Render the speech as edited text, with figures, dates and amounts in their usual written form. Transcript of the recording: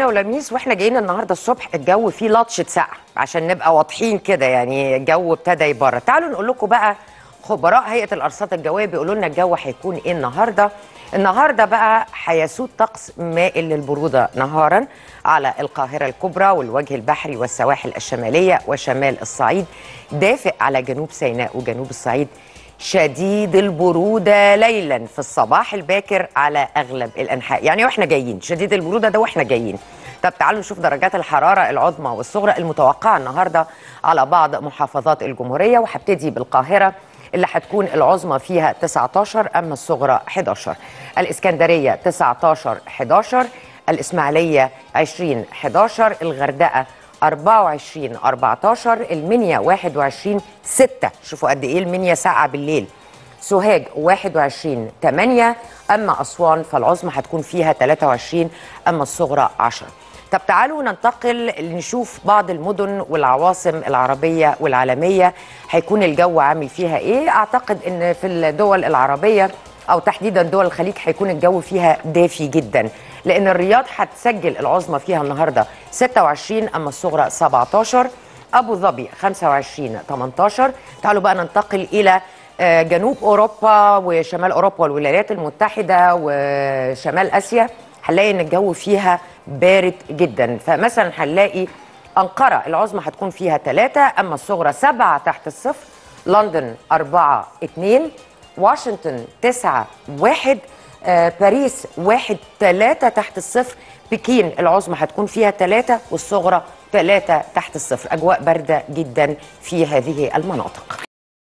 أنا ولميس واحنا جايين النهارده الصبح الجو فيه لطشة سقعة عشان نبقى واضحين كده، يعني الجو ابتدى يبرد. تعالوا نقول لكم بقى خبراء هيئة الأرصاد الجوية بيقولوا لنا الجو هيكون إيه النهارده بقى هيسود طقس مائل للبرودة نهارا على القاهرة الكبرى والوجه البحري والسواحل الشمالية وشمال الصعيد، دافئ على جنوب سيناء وجنوب الصعيد، شديد البرودة ليلا في الصباح الباكر على أغلب الأنحاء. يعني وإحنا جايين شديد البرودة ده وإحنا جايين. طب تعالوا نشوف درجات الحرارة العظمى والصغرى المتوقعة النهاردة على بعض محافظات الجمهورية، وهبتدي بالقاهرة اللي هتكون العظمى فيها 19 أما الصغرى 11. الإسكندرية 19-11، الإسماعيلية 20-11، الغردقة 24-14، المنيا 21-6. شوفوا قد ايه المنيا ساقعة بالليل. سوهاج 21-8، اما اسوان فالعظمى هتكون فيها 23 اما الصغرى 10. طب تعالوا ننتقل نشوف بعض المدن والعواصم العربية والعالمية هيكون الجو عامل فيها ايه. اعتقد ان في الدول العربية او تحديدا دول الخليج هيكون الجو فيها دافي جدا، لان الرياض هتسجل العظمى فيها النهارده 26 اما الصغرى 17، ابو ظبي 25-18. تعالوا بقى ننتقل الى جنوب اوروبا وشمال اوروبا والولايات المتحده وشمال اسيا، هنلاقي ان الجو فيها بارد جدا. فمثلا هنلاقي انقره العظمى هتكون فيها 3 اما الصغرى 7 تحت الصفر، لندن 4-2، واشنطن 9-1، باريس 1-3 تحت الصفر، بكين العظمى هتكون فيها 3 والصغرى 3 تحت الصفر. أجواء باردة جدا في هذه المناطق.